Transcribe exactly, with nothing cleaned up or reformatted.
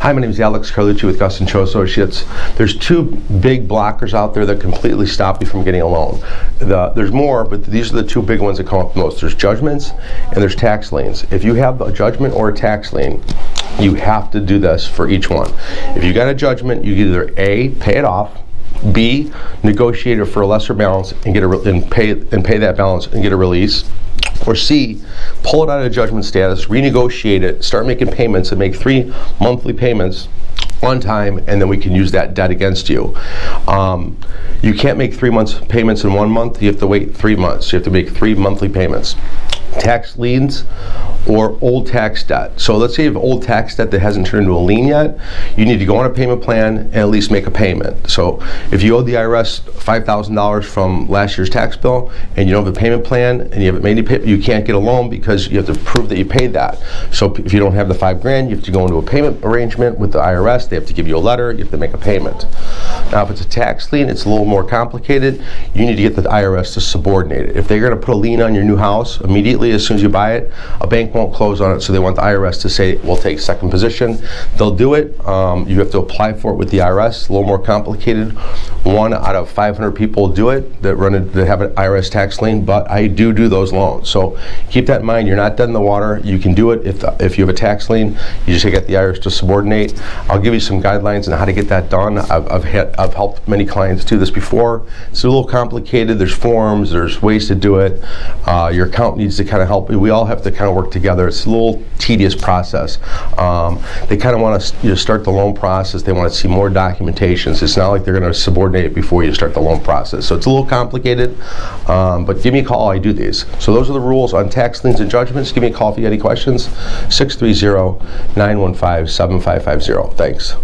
Hi, my name is Alex Carlucci with Gustan Cho Associates. There's two big blockers out there that completely stop you from getting a loan. The, there's more, but these are the two big ones that come up most. There's judgments and there's tax liens. If you have a judgment or a tax lien, you have to do this for each one. If you got a judgment, you either A, pay it off, B, negotiate it for a lesser balance and get a re and pay and pay that balance and get a release, or C, pull it out of judgment status, renegotiate it, start making payments and make three monthly payments on time, and then we can use that debt against you. Um, you can't make three months payments in one month. You have to wait three months. You have to make three monthly payments. Tax liens or old tax debt. So let's say you have old tax debt that hasn't turned into a lien yet. You need to go on a payment plan and at least make a payment. So if you owe the I R S five thousand dollars from last year's tax bill and you don't have a payment plan and you haven't made any pay, you can't get a loan because you have to prove that you paid that. So if you don't have the five grand, you have to go into a payment arrangement with the I R S. They have to give you a letter. You have to make a payment. Now if it's a tax lien, it's a little more complicated. You need to get the I R S to subordinate it. If they're going to put a lien on your new house immediately as soon as you buy it, a bank won't close on it, so they want the I R S to say, we'll take second position. They'll do it. Um, you have to apply for it with the I R S. A little more complicated. One out of five hundred people do it that run it, that have an I R S tax lien, but I do do those loans. So keep that in mind. You're not dead in the water. You can do it if the, if you have a tax lien. You just get the I R S to subordinate. I'll give you some guidelines on how to get that done. I've I've, had, I've helped many clients do this before. It's a little complicated. There's forms. There's ways to do it. Uh, your accountant needs to kind of help you. We all have to kind of work together. It's a little tedious process. Um, they kind of want to you know, start the loan process. They want to see more documentation. So it's not like they're going to subordinate it before you start the loan process. So it's a little complicated, um, but give me a call. I do these. So those are the rules on tax liens and judgments. Give me a call if you have any questions. six three zero, nine one five, seven five five zero. Thanks.